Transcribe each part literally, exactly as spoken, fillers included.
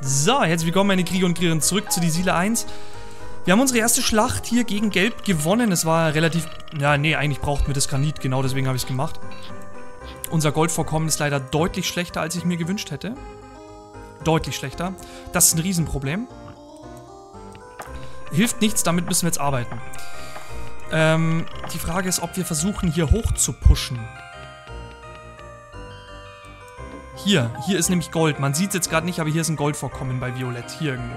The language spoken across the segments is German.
So, herzlich willkommen meine Krieger und Kriegerinnen zurück zu die Siedler eins. Wir haben unsere erste Schlacht hier gegen Gelb gewonnen. Es war relativ... Ja, nee, eigentlich brauchten wir das Granit. Genau deswegen habe ich es gemacht. Unser Goldvorkommen ist leider deutlich schlechter, als ich mir gewünscht hätte. Deutlich schlechter. Das ist ein Riesenproblem. Hilft nichts, damit müssen wir jetzt arbeiten. Ähm, die Frage ist, ob wir versuchen, hier hoch zu pushen. Hier, hier ist nämlich Gold. Man sieht es jetzt gerade nicht, aber hier ist ein Goldvorkommen bei Violett. Hier irgendwo.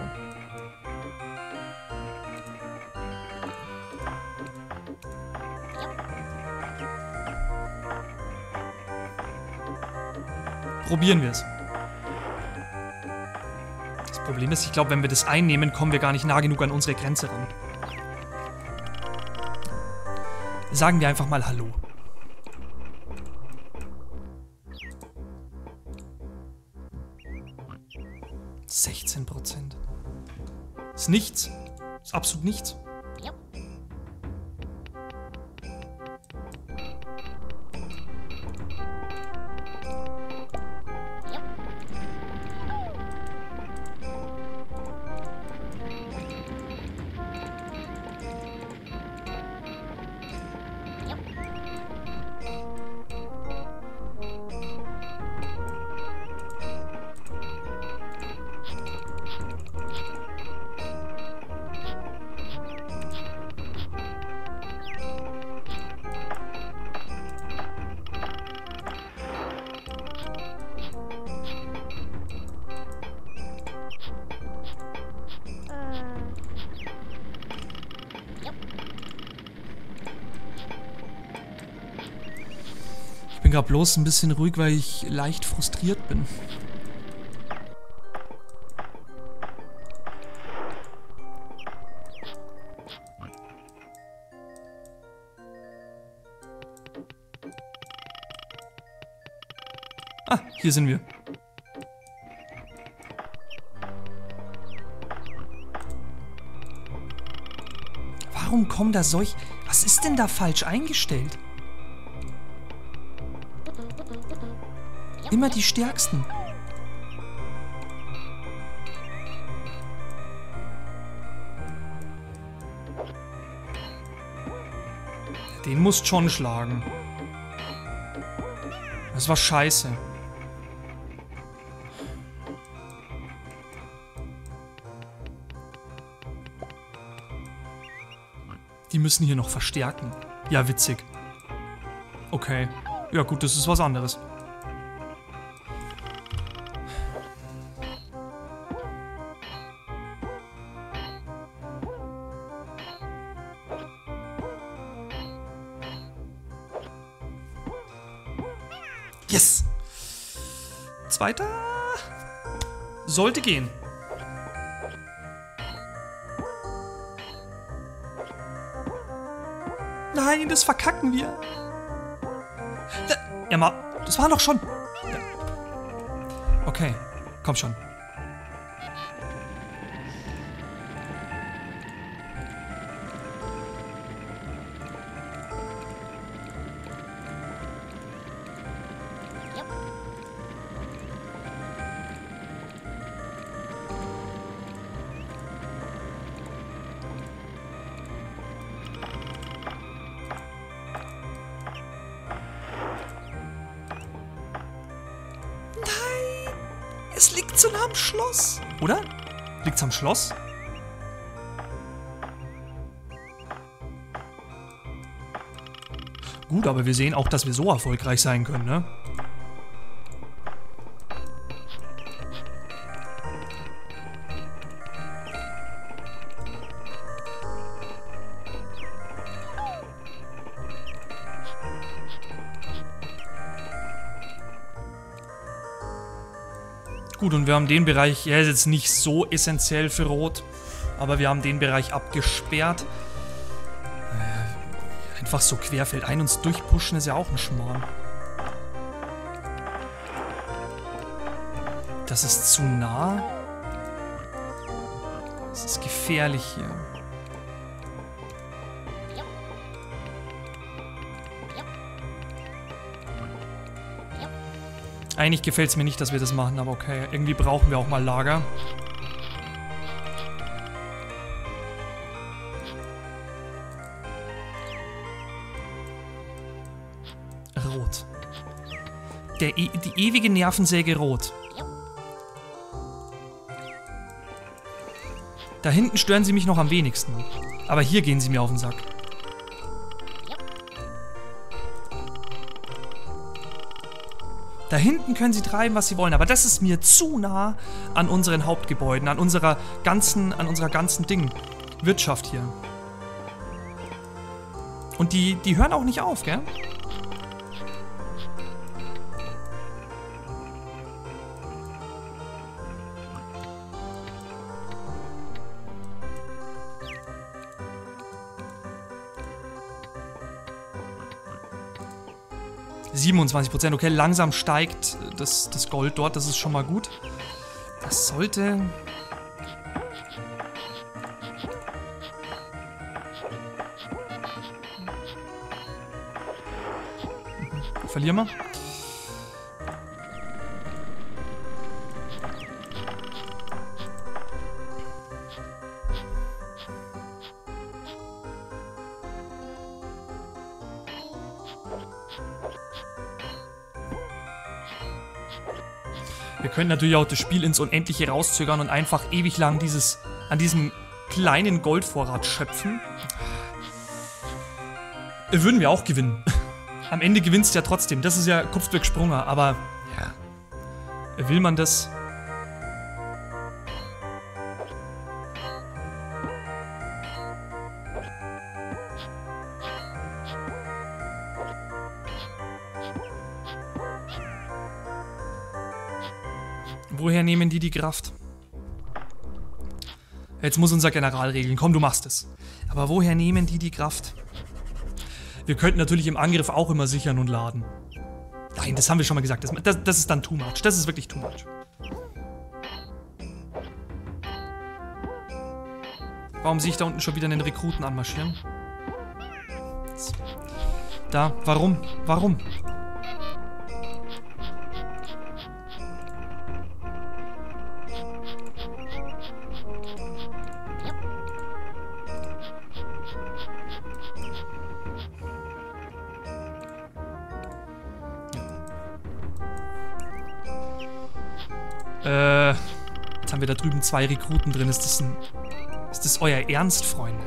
Probieren wir es. Das Problem ist, ich glaube, wenn wir das einnehmen, kommen wir gar nicht nah genug an unsere Grenze ran. Sagen wir einfach mal Hallo. sechzehn Prozent. Ist nichts. Ist absolut nichts. Ich bin gerade bloß ein bisschen ruhig, weil ich leicht frustriert bin. Ah, hier sind wir. Warum kommen da solch... Was ist denn da falsch eingestellt? Immer die Stärksten. Den musst schon schlagen. Das war scheiße. Die müssen hier noch verstärken. Ja, witzig. Okay. Ja gut, das ist was anderes. Yes! Zweiter... Sollte gehen. Nein, das verkacken wir. Ja, mal, das war doch schon. Okay, komm schon. Es liegt so nah am Schloss, oder? Liegt's am Schloss? Gut, aber wir sehen auch, dass wir so erfolgreich sein können, ne? Gut, und wir haben den Bereich, ja, ist jetzt nicht so essentiell für Rot, aber wir haben den Bereich abgesperrt. Äh, einfach so querfeldein uns durchpushen ist ja auch ein Schmarrn. Das ist zu nah. Das ist gefährlich hier. Eigentlich gefällt es mir nicht, dass wir das machen, aber okay. Irgendwie brauchen wir auch mal Lager. Rot. Der e- die ewige Nervensäge Rot. Da hinten stören sie mich noch am wenigsten. Aber hier gehen sie mir auf den Sack. Da hinten können sie treiben, was sie wollen, aber das ist mir zu nah an unseren Hauptgebäuden, an unserer ganzen, an unserer ganzen Ding. Wirtschaft hier. Und die, die hören auch nicht auf, gell? siebenundzwanzig Prozent, okay, langsam steigt das, das Gold dort, das ist schon mal gut. Das sollte... Verlieren wir. Wir können natürlich auch das Spiel ins Unendliche rauszögern und einfach ewig lang dieses, an diesem kleinen Goldvorrat schöpfen. Würden wir auch gewinnen. Am Ende gewinnst du ja trotzdem. Das ist ja Kupfberg-Sprunger, aber ja. Will man das? Woher nehmen die die Kraft? Jetzt muss unser General regeln. Komm, du machst es. Aber woher nehmen die die Kraft? Wir könnten natürlich im Angriff auch immer sichern und laden. Nein, das haben wir schon mal gesagt. Das, das, das ist dann too much. Das ist wirklich too much. Warum sehe ich da unten schon wieder einen Rekruten anmarschieren? Da, warum? Warum? Äh, jetzt haben wir da drüben zwei Rekruten drin. Ist das ein... Ist das euer Ernst, Freunde?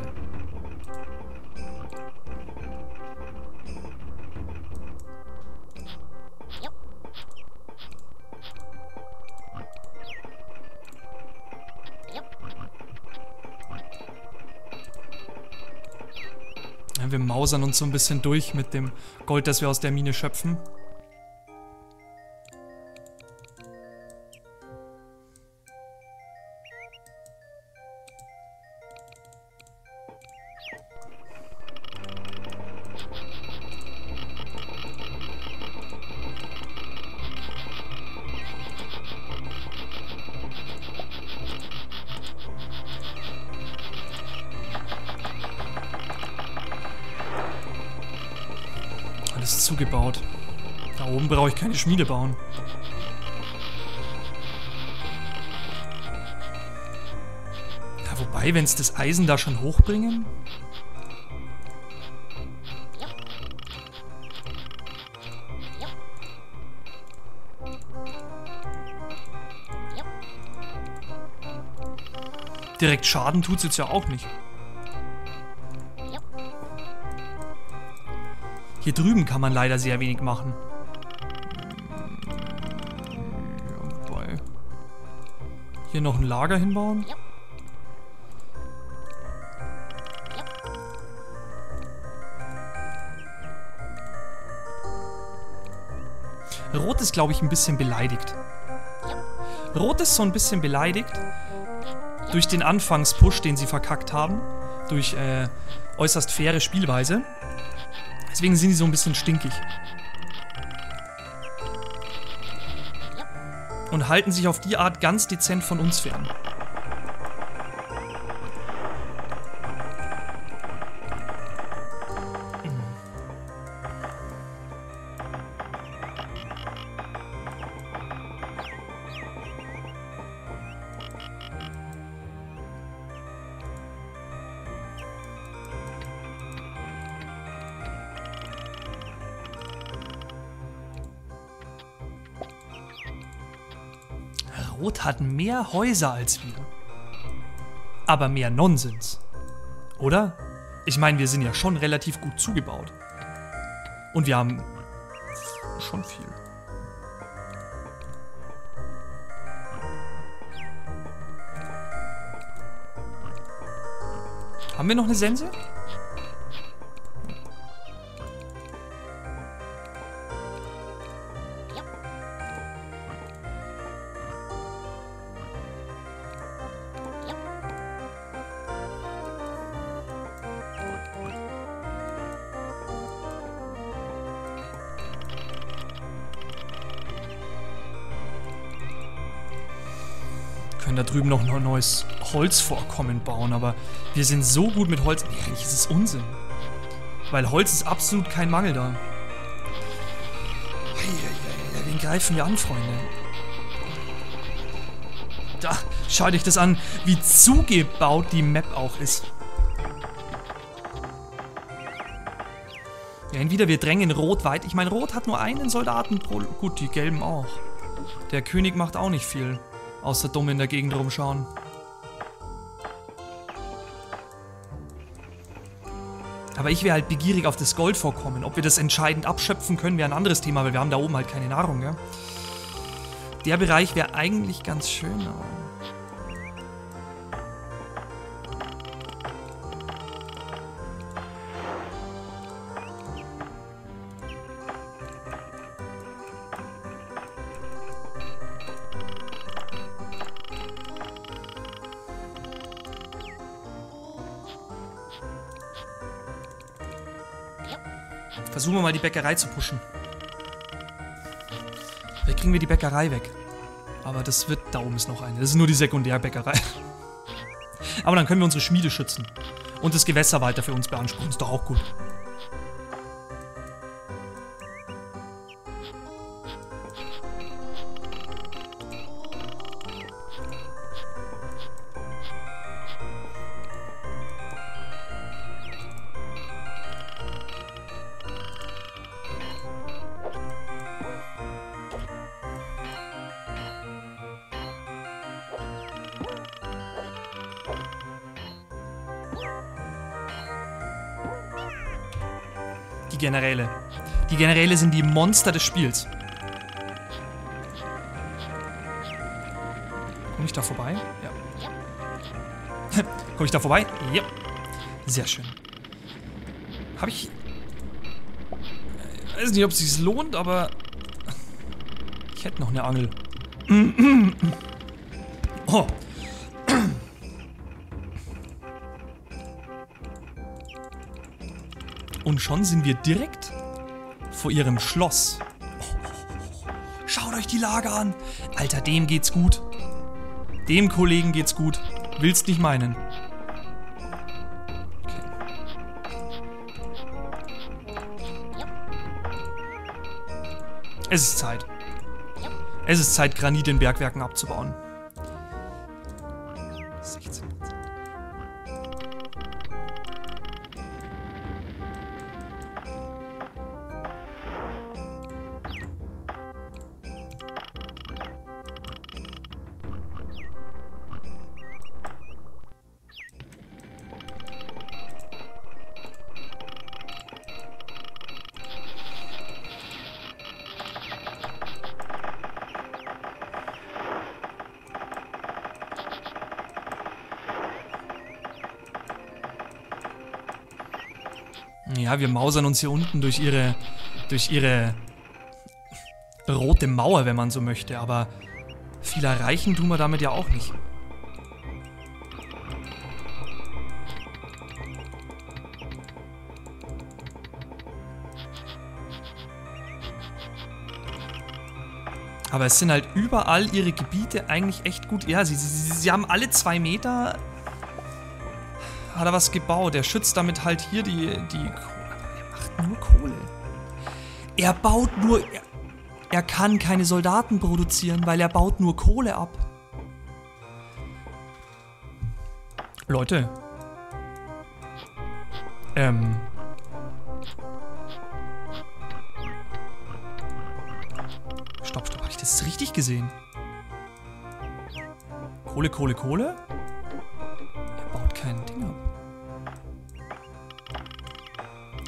Ja, wir mausern uns so ein bisschen durch mit dem Gold, das wir aus der Mine schöpfen. Zugebaut. Da oben brauche ich keine Schmiede bauen. Ja, wobei, wenn es das Eisen da schon hochbringen? Direkt Schaden tut es jetzt ja auch nicht. Hier drüben kann man leider sehr wenig machen. Hier noch ein Lager hinbauen. Rot ist, glaube ich, ein bisschen beleidigt. Rot ist so ein bisschen beleidigt durch den Anfangspush, den sie verkackt haben. Durch äh, äußerst faire Spielweise. Deswegen sind die so ein bisschen stinkig. Und halten sich auf die Art ganz dezent von uns fern. Rot hat mehr Häuser als wir. Aber mehr Nonsens. Oder? Ich meine, wir sind ja schon relativ gut zugebaut. Und wir haben schon viel. Haben wir noch eine Sense? Da drüben noch ein neues Holzvorkommen bauen, aber wir sind so gut mit Holz. Nee, eigentlich ist es Unsinn. Weil Holz ist absolut kein Mangel da. Wen greifen wir an, Freunde? Da, schaut euch das an, wie zugebaut die Map auch ist. Ja, entweder wir drängen Rot weit. Ich meine, Rot hat nur einen Soldaten pro... Gut, die Gelben auch. Der König macht auch nicht viel. Außer dumm in der Gegend rumschauen. Aber ich wäre halt begierig auf das Goldvorkommen. Ob wir das entscheidend abschöpfen können, wäre ein anderes Thema, weil wir haben da oben halt keine Nahrung, gell? Der Bereich wäre eigentlich ganz schön, aber... Versuchen wir mal, die Bäckerei zu pushen. Vielleicht kriegen wir die Bäckerei weg. Aber das wird... Da oben ist noch eine. Das ist nur die Sekundärbäckerei. Aber dann können wir unsere Schmiede schützen. Und das Gewässer weiter für uns beanspruchen. Ist doch auch gut. Die Generäle. Die Generäle sind die Monster des Spiels. Komme ich da vorbei? Ja. Komme ich da vorbei? Ja. Sehr schön. Habe ich... Ich weiß nicht, ob es sich lohnt, aber... Ich hätte noch eine Angel. Oh. Und schon sind wir direkt vor ihrem Schloss. Schaut euch die Lage an. Alter, dem geht's gut. Dem Kollegen geht's gut. Willst nicht meinen. Okay. Es ist Zeit. Es ist Zeit, Granit in Bergwerken abzubauen. Ja, wir mausern uns hier unten durch ihre, durch ihre rote Mauer, wenn man so möchte. Aber viel erreichen tun wir damit ja auch nicht. Aber es sind halt überall ihre Gebiete eigentlich echt gut. Ja, sie, sie, sie haben alle zwei Meter... Hat er was gebaut. Er schützt damit halt hier die... die Er macht nur Kohle. Er baut nur... Er, er kann keine Soldaten produzieren, weil er baut nur Kohle ab. Leute. Ähm... Stopp, stopp. Habe ich das richtig gesehen? Kohle, Kohle, Kohle. Er baut kein Ding ab.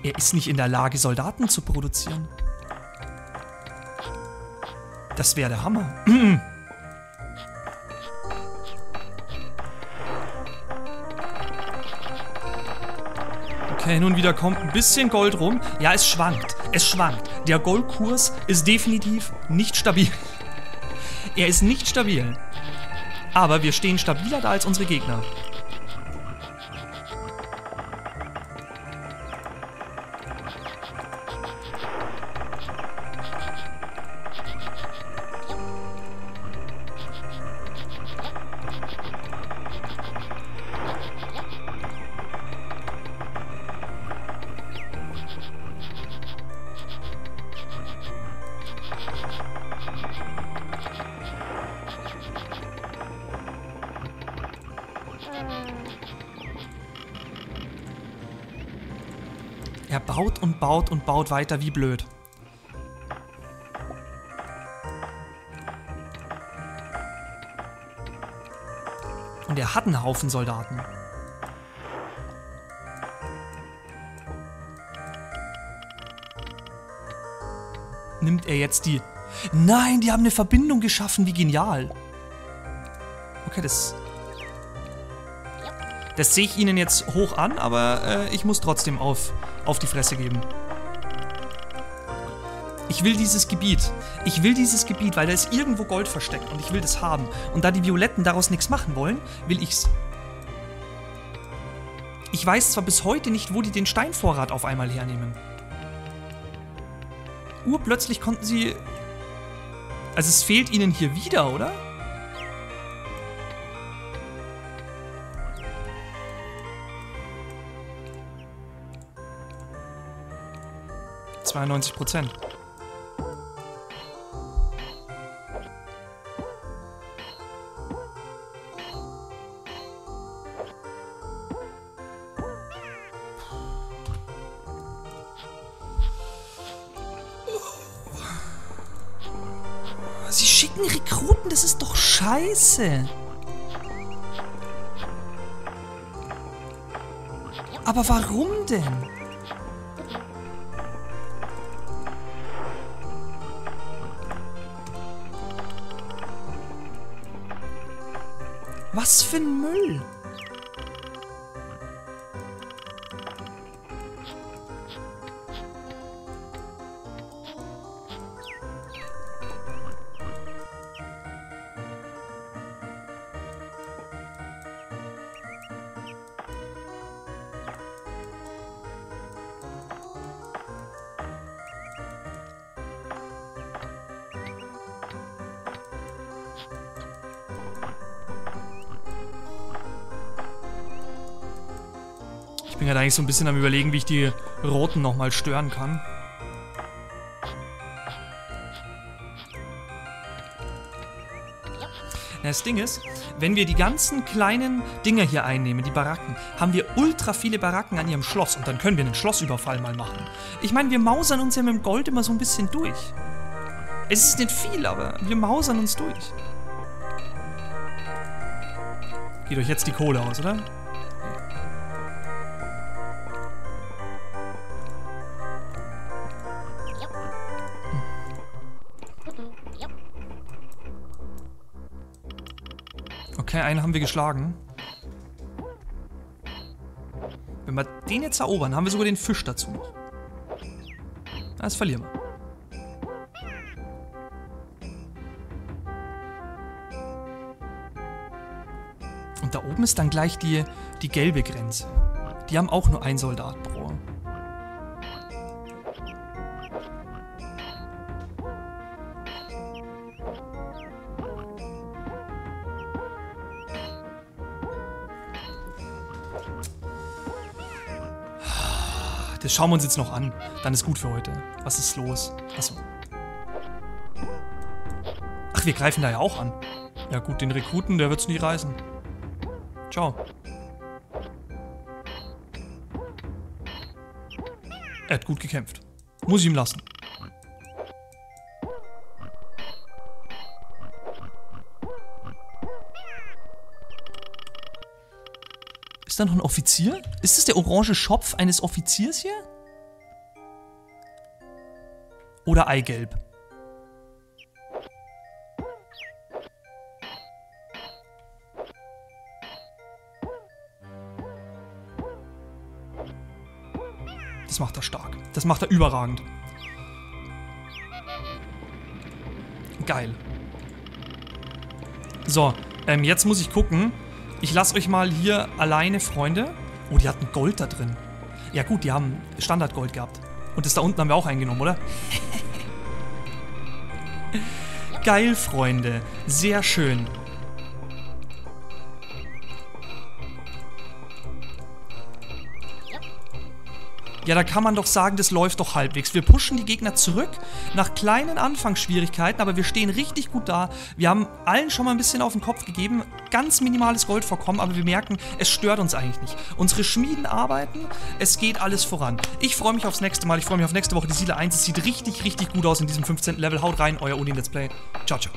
Er ist nicht in der Lage, Soldaten zu produzieren. Das wäre der Hammer. Okay, nun wieder kommt ein bisschen Gold rum. Ja, es schwankt. Es schwankt. Der Goldkurs ist definitiv nicht stabil. Er ist nicht stabil. Aber wir stehen stabiler da als unsere Gegner. Er baut und baut und baut weiter wie blöd. Und er hat einen Haufen Soldaten. Nimmt er jetzt die... Nein, die haben eine Verbindung geschaffen, wie genial. Okay, das... Das sehe ich ihnen jetzt hoch an, aber äh, ich muss trotzdem auf, auf die Fresse geben. Ich will dieses Gebiet. Ich will dieses Gebiet, weil da ist irgendwo Gold versteckt und ich will das haben. Und da die Violetten daraus nichts machen wollen, will ich's. Ich weiß zwar bis heute nicht, wo die den Steinvorrat auf einmal hernehmen. Urplötzlich konnten sie... Also es fehlt ihnen hier wieder, oder? zweiundneunzig Prozent. Sie schicken Rekruten, das ist doch scheiße. Aber warum denn? Was für ein Müll! Ich bin gerade eigentlich so ein bisschen am Überlegen, wie ich die Roten nochmal stören kann. Das Ding ist, wenn wir die ganzen kleinen Dinger hier einnehmen, die Baracken, haben wir ultra viele Baracken an ihrem Schloss und dann können wir einen Schlossüberfall mal machen. Ich meine, wir mausern uns ja mit dem Gold immer so ein bisschen durch. Es ist nicht viel, aber wir mausern uns durch. Geht euch jetzt die Kohle aus, oder? Okay, einen haben wir geschlagen. Wenn wir den jetzt erobern, haben wir sogar den Fisch dazu noch. Das verlieren wir. Und da oben ist dann gleich die, die gelbe Grenze. Die haben auch nur einen Soldat pro. Das schauen wir uns jetzt noch an. Dann ist gut für heute. Was ist los? Achso. Ach, wir greifen da ja auch an. Ja gut, den Rekruten, der wird's nie reißen. Ciao. Er hat gut gekämpft. Muss ich ihm lassen. Ist da noch ein Offizier? Ist das der orange Schopf eines Offiziers hier? Oder Eigelb? Das macht er stark. Das macht er überragend. Geil. So, ähm, jetzt muss ich gucken. Ich lasse euch mal hier alleine, Freunde. Oh, die hatten Gold da drin. Ja gut, die haben Standardgold gehabt. Und das da unten haben wir auch eingenommen, oder? Geil, Freunde. Sehr schön. Ja, da kann man doch sagen, das läuft doch halbwegs. Wir pushen die Gegner zurück nach kleinen Anfangsschwierigkeiten, aber wir stehen richtig gut da. Wir haben allen schon mal ein bisschen auf den Kopf gegeben. Ganz minimales Goldvorkommen, aber wir merken, es stört uns eigentlich nicht. Unsere Schmieden arbeiten, es geht alles voran. Ich freue mich aufs nächste Mal. Ich freue mich auf nächste Woche die Siedler eins. Es sieht richtig, richtig gut aus in diesem fünfzehnten Level. Haut rein, euer Odin Let's Play. Ciao, ciao.